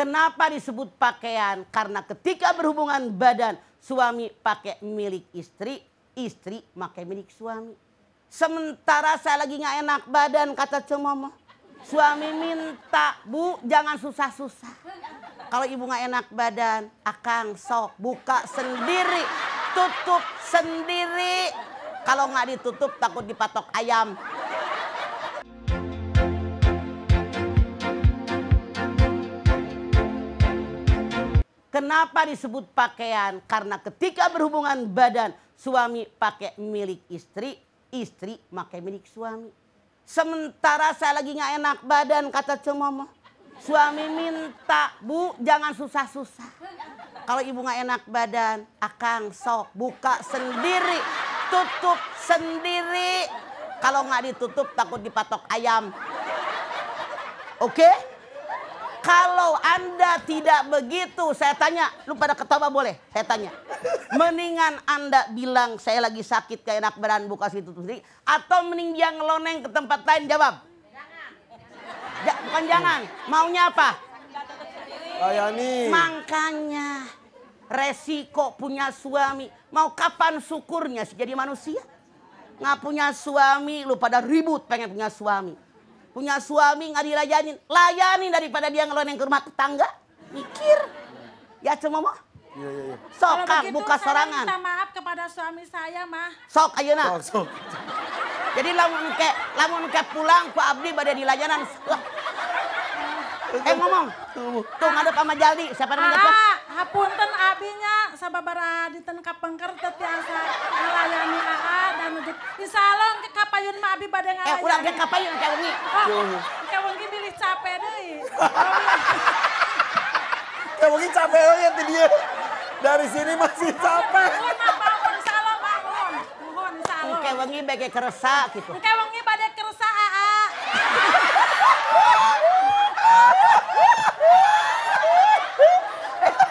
Kenapa disebut pakaian? Karena ketika berhubungan badan, suami pakai milik istri, istri pakai milik suami. Sementara saya lagi nggak enak badan, kata cemomoh. Suami minta, Bu, jangan susah-susah. Kalau ibu nggak enak badan, akang sok buka sendiri, tutup sendiri. Kalau nggak ditutup, takut dipatok ayam. Kenapa disebut pakaian? Karena ketika berhubungan badan, suami pakai milik istri, istri pakai milik suami. Sementara saya lagi nggak enak badan, kata cemomoh. Suami minta, Bu, jangan susah-susah. Kalau ibu nggak enak badan, akang sok buka sendiri, tutup sendiri. Kalau nggak ditutup, takut dipatok ayam. Oke? Kalau Anda tidak begitu, saya tanya, lu pada ketawa boleh? Saya tanya. Mendingan Anda bilang, saya lagi sakit, kayak enak badan, buka situ sendiri. Atau mending dia ngeloneng ke tempat lain, jawab. Bukan jangan, maunya apa? Layani. Makanya resiko punya suami. Mau kapan syukurnya sih jadi manusia? Nggak punya suami, lu pada ribut pengen punya suami. Punya suami nggak dilayanin, layanin daripada dia ngeloneng ke rumah tetangga. Mikir, ya cemomoh. Iya. Sok begitu, buka sorangan. Minta maaf kepada suami saya, mah. Sok ayeuna. Sok. Jadi lamun ke pulang ku abdi bade di layanan. Ngomong. Tuh ngadep sama Jaldi, siapa yang ngadep? Hapunten abinya sababaraha ditengkap pengkertet tiasa ngalayani aa dan disalong ke kapayun mah abi bade ngalayani. Kurang ke kapayun ke wengi. Oh, ke wengi bilih capek deui. Ke wengi capek euy teh dia. Dari sini masih capek. Bangun salong bangun. Nuhun salong. Ke wengi bege keresa gitu. Ke wengi bade keresa aa.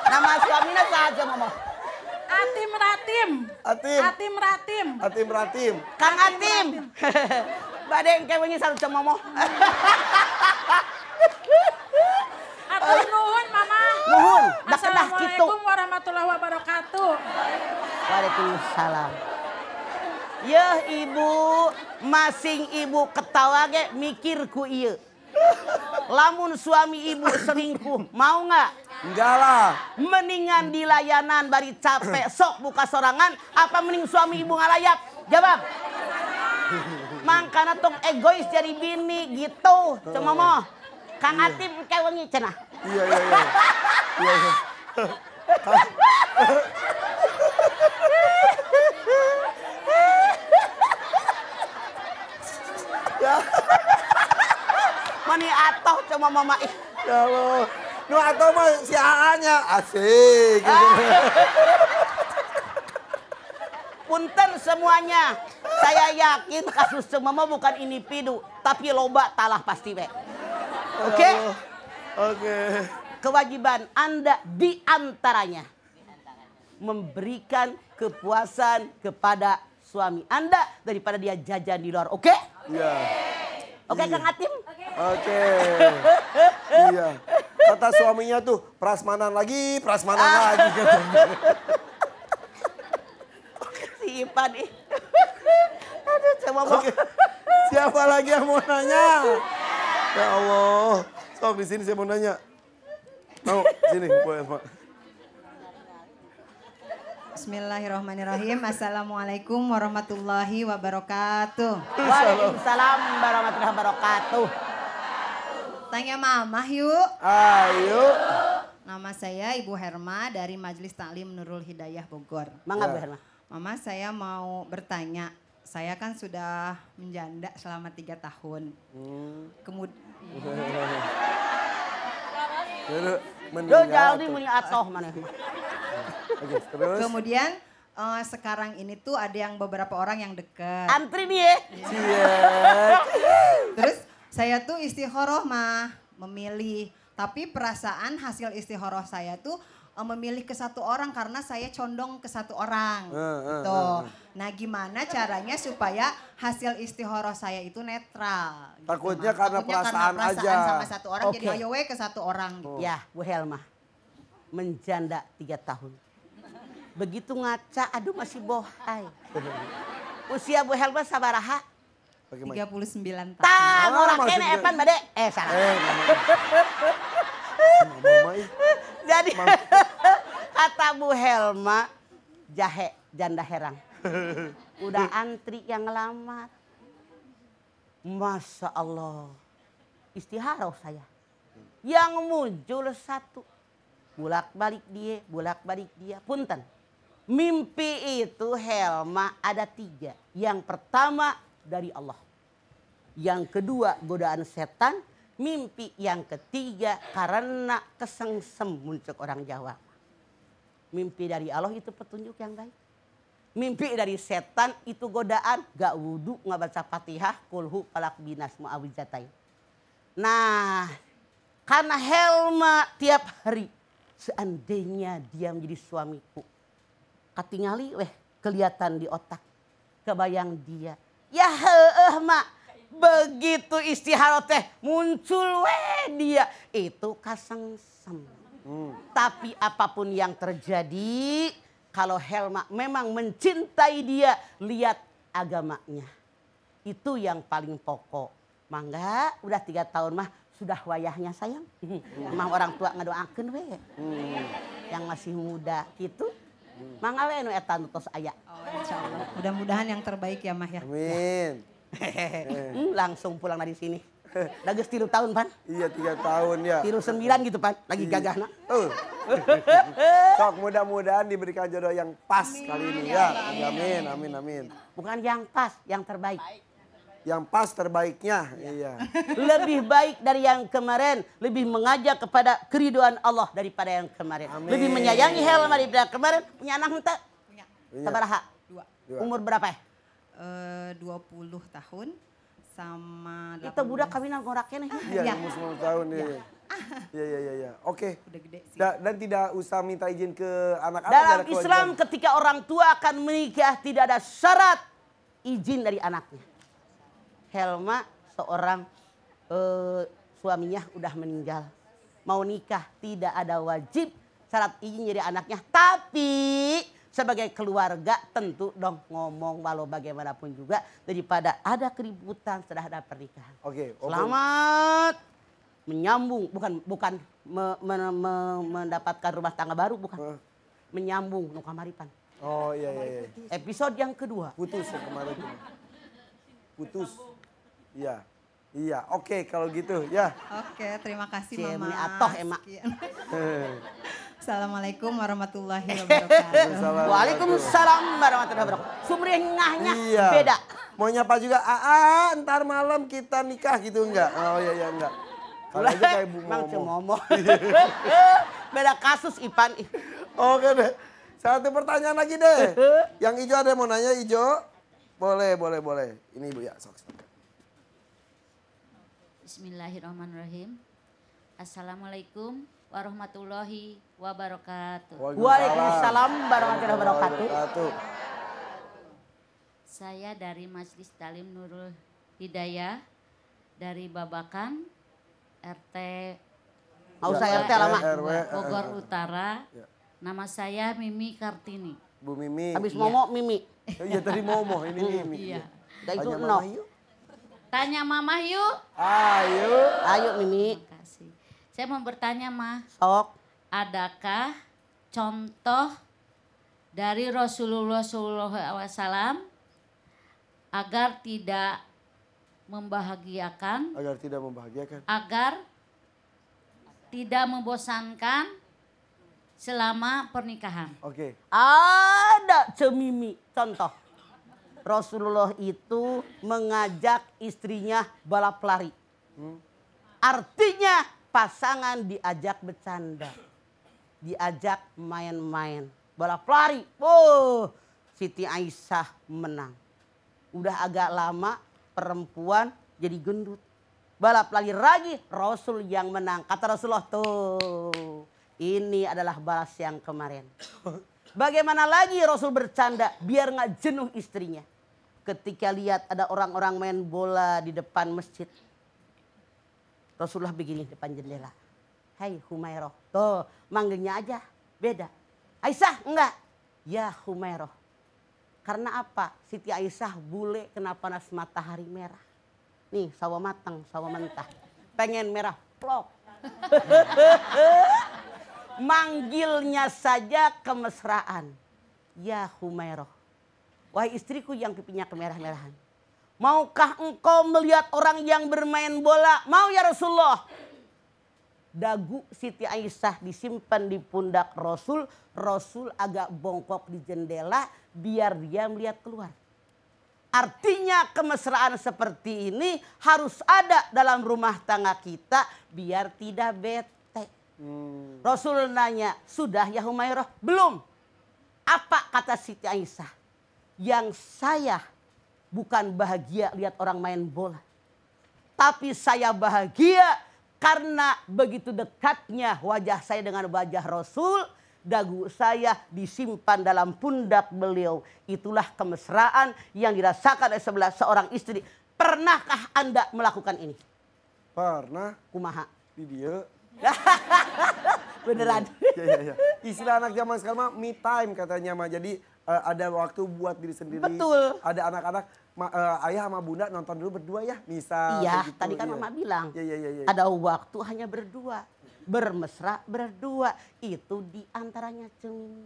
Nama suaminya saja ngomong. Atim Ratim. Atim. Atim Ratim. Atim Ratim. Kang Atim. Badeng kewengi salut cemomoh. Atur nuhun Mama. Nuhun. Assalamualaikum warahmatullahi wabarakatuh. Waalaikumsalam. Yeuh ibu, masing ibu ketawa ge mikir ku ieu. Lamun suami ibu selingkuh, mau nggak? Enggak lah. Mendingan di layanan bari capek sok buka sorangan, apa mending suami ibu ngalayap? Jawab. Mangkana tong egois jadi bini gitu, cemomoh. Kang Atim kewengi cenah. Iya. Iya. Mani atoh cuma mama ih. Ya Allah. Nu atoh mah si AA-nya asik. Punten semuanya. Saya yakin kasus cemama bukan individu, tapi loba talah pasti we. Oke? Oke. Kewajiban Anda di antaranya memberikan kepuasan kepada suami Anda daripada dia jajan di luar. Oke? Iya. Oke Kang Atim? Oke. Iya. Kata suaminya tuh prasmanan lagi. Si Ipan nih. Aduh coba mau. Siapa lagi yang mau nanya? Ya Allah. Sok di sini saya mau nanya. Mau sini boleh Pak. Bismillahirrahmanirrahim. Assalamualaikum warahmatullahi wabarakatuh. Waalaikumsalam warahmatullahi wabarakatuh. Tanya Mama yuk. Ayo. Nama saya Ibu Herma dari Majelis Taklim Nurul Hidayah Bogor. Mangga Bu Herma. Mama, saya mau bertanya. Saya kan sudah menjanda selama 3 tahun. Kemudian sekarang ini tuh ada yang beberapa orang yang deket. Antri nih. Terus saya tuh istihoroh mah memilih. Tapi perasaan hasil istihoroh saya tuh memilih ke satu orang karena saya condong ke satu orang. Gitu. Nah gimana caranya supaya hasil istikharah saya itu netral. Gitu, takutnya karena perasaan aja. Sama satu orang jadi ayowe ke satu orang. Gitu. Ya Bu Helma, menjanda 3 tahun. Begitu ngaca, aduh masih bohai. Usia Bu Helma sabaraha? 39 tahun. Tah, orang kene epan bade. Salah. Jadi kata Bu Helma, jahe janda herang. Udah antri yang ngelamar. Masya Allah. Istikharah saya. Yang muncul satu. Bolak-balik dia, bolak-balik dia. Punten. Mimpi itu Helma ada 3. Yang pertama dari Allah. Yang kedua godaan setan. Mimpi yang ketiga karena kesengsem muncul orang Jawa. Mimpi dari Allah itu petunjuk yang baik. Mimpi dari setan itu godaan. Gak wudhu, gak baca Fatihah, kulhu, palak binas, mu'awijatai. Nah karena Helma tiap hari. Seandainya dia menjadi suamiku. Katingali weh kelihatan di otak. Kebayang dia. Ya heeh mak, begitu istihara teh muncul weh dia. Itu kasengsem. Tapi apapun yang terjadi, kalau Helma memang mencintai dia, lihat agamanya. Itu yang paling pokok. Mangga udah 3 tahun mah sudah wayahnya sayang. Emang orang tua ngedoakeun weh. Yang masih muda gitu. Mangga we nu eta tos aya. Insyaallah. Mudah-mudahan yang terbaik ya Mah ya. Amin. Langsung pulang dari sini. Udah geus 3 tahun Pan. Iya 3 tahun ya. 9 gitu Pan, lagi gagahna. Sok mudah-mudahan diberikan jodoh yang pas kali ini ya. Amin, amin, amin. Bukan yang pas, yang terbaik. Yang pas terbaiknya. Iya. Lebih baik dari yang kemarin. Lebih mengajak kepada keriduan Allah daripada yang kemarin. Amin. Lebih menyayangi Helma daripada kemarin. Punya anak entah? Punya. Sabaraha? 2. Umur berapa ya? 20 tahun sama 18. Itu budak kawinan ngoraknya nih. Iya, ya. Umur 19 tahun. Iya, iya. Iya, iya, iya. Oke. Udah gede sih. Dan tidak usah minta izin ke anak-anak. Dalam Islam ketika orang tua akan menikah tidak ada syarat izin dari anaknya. Helma seorang suaminya udah meninggal. Mau nikah tidak ada wajib syarat izin jadi anaknya. Tapi sebagai keluarga tentu dong ngomong walau bagaimanapun juga. Daripada ada keributan setelah ada pernikahan. Oke. Selamat menyambung. Bukan mendapatkan rumah tangga baru bukan. Menyambung nu kamaripan. Oh iya iya. Episode yang kedua. Putus yang kemarin. Putus. Iya. Iya, oke kalau gitu ya. Oke, terima kasih Mama. Atoh emak. Assalamualaikum warahmatullahi wabarakatuh. Waalaikumsalam warahmatullahi wabarakatuh. Sumbernya ngahnya beda. Mau nyapa juga, "Aa, ntar malam kita nikah" gitu enggak? Oh iya iya enggak. Kalau aja kayak Bu Momo. Beda kasus Ipan. Oke deh. Satu pertanyaan lagi deh. Yang hijau ada yang mau nanya hijau? Boleh, boleh, boleh. Ini Ibu ya. Bismillahirrahmanirrahim. Assalamualaikum warahmatullahi wabarakatuh. Waalaikumsalam warahmatullahi wabarakatuh. Saya dari Majelis Taklim Nurul Hidayah. Dari Babakan, RT. Mau saya RT lama. Bogor Utara. Nama saya Mimi Kartini. Bu Mimi. Habis Momo, Mimi. Iya tadi Momo, ini Mimi. Iya. Tanya Mama yuk. Tanya Mama yuk. Ayo. Ayo Mimi. Terima kasih. Saya mau bertanya Ma. Sok. Adakah contoh dari Rasulullah SAW agar tidak membahagiakan. Agar tidak membahagiakan. Agar tidak membosankan. Selama pernikahan. Oke. Ada cemimi. Contoh. Rasulullah itu mengajak istrinya balap lari. Artinya pasangan diajak bercanda. Diajak main-main. Balap lari. Oh, Siti Aisyah menang. Udah agak lama perempuan jadi gendut. Balap lari lagi Rasul yang menang. Kata Rasulullah tuh. Ini adalah balas yang kemarin. Bagaimana lagi Rasul bercanda biar nggak jenuh istrinya. Ketika lihat ada orang-orang main bola di depan masjid. Rasulullah begini depan jendela. Hai Humairah. Tuh manggilnya aja beda. Aisyah enggak. Ya Humairah. Karena apa? Siti Aisyah bule kena panas matahari merah. Nih sawo matang, sawo mentah. Pengen merah plok. Manggilnya saja kemesraan. Ya Humairah. Wahai istriku yang pipinya kemerah-merahan. Maukah engkau melihat orang yang bermain bola? Mau ya Rasulullah. Dagu Siti Aisyah disimpan di pundak Rasul. Rasul agak bongkok di jendela biar dia melihat keluar. Artinya kemesraan seperti ini harus ada dalam rumah tangga kita biar tidak bete. Rasul nanya, sudah ya Humairah? Belum. Apa kata Siti Aisyah? Yang saya bukan bahagia lihat orang main bola. Tapi saya bahagia karena begitu dekatnya wajah saya dengan wajah Rasul. Dagu saya disimpan dalam pundak beliau. Itulah kemesraan yang dirasakan oleh seorang istri. Pernahkah Anda melakukan ini? Pernah. Kumaha? Di dia. Beneran. Ya. Istilah anak zaman sekarang me time katanya mah. Jadi ada waktu buat diri sendiri. Betul. Ada anak-anak ayah sama bunda nonton dulu berdua ya, misal. Iya, begitu, tadi kan ya. Mama bilang. Ya. Ada waktu hanya berdua. Bermesra berdua. Itu diantaranya ceng.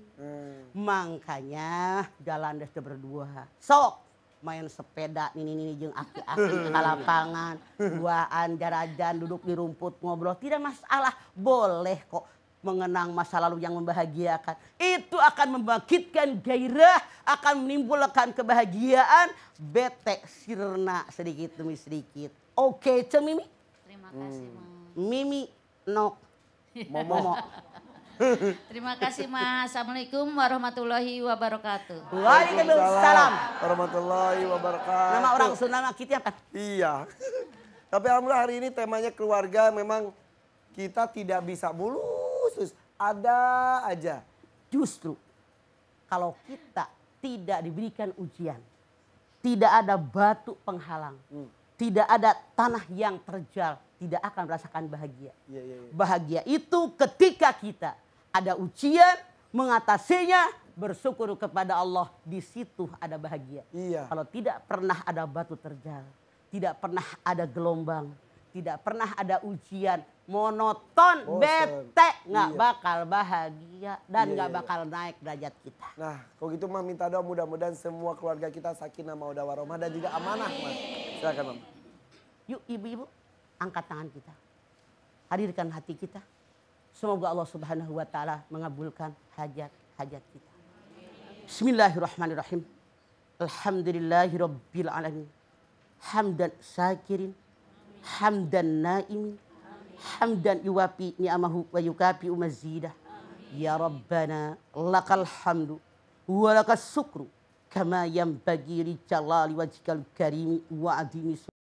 Makanya jalan desa berdua. Sok main sepeda nini jeung aki-aki ke lapangan, duaan jarajan duduk di rumput ngobrol tidak masalah, boleh kok mengenang masa lalu yang membahagiakan. Itu akan membangkitkan gairah, akan menimbulkan kebahagiaan, bete sirna sedikit demi sedikit. Oke, Cem Mimi. Terima kasih, Mas. Mimi nok Momo. Terima kasih Mas. Assalamualaikum warahmatullahi wabarakatuh. Waalaikumsalam warahmatullahi wabarakatuh. Nama orang Sunda kita apa? Iya. Tapi alhamdulillah hari ini temanya keluarga. Memang kita tidak bisa mulus. Ada aja. Justru kalau kita tidak diberikan ujian, tidak ada batu penghalang, tidak ada tanah yang terjal, tidak akan merasakan bahagia. Bahagia itu ketika kita ada ujian, mengatasinya, bersyukur kepada Allah, di situ ada bahagia. Iya. Kalau tidak pernah ada batu terjal, tidak pernah ada gelombang, tidak pernah ada ujian, monoton, bete, nggak bakal bahagia dan nggak bakal naik derajat kita. Nah, kalau gitu Mah minta doa mudah-mudahan semua keluarga kita sakinah mawaddah warahmah dan juga amanah, Mas. Silakan, Mama. Yuk ibu-ibu, angkat tangan kita. Hadirkan hati kita. Semoga Allah Subhanahu wa Ta'ala mengabulkan hajat-hajat kita. Bismillahirrahmanirrahim. Alhamdulillahirabbil alamin. Hamdan syakirin, hamdan naimin, hamdan yuwafi ni'amahu wa yukafi mazidah. Ya Rabbana lakal hamdu wa lakas syukru kama yanbaghi li jalali wajhikal karim wa adimi.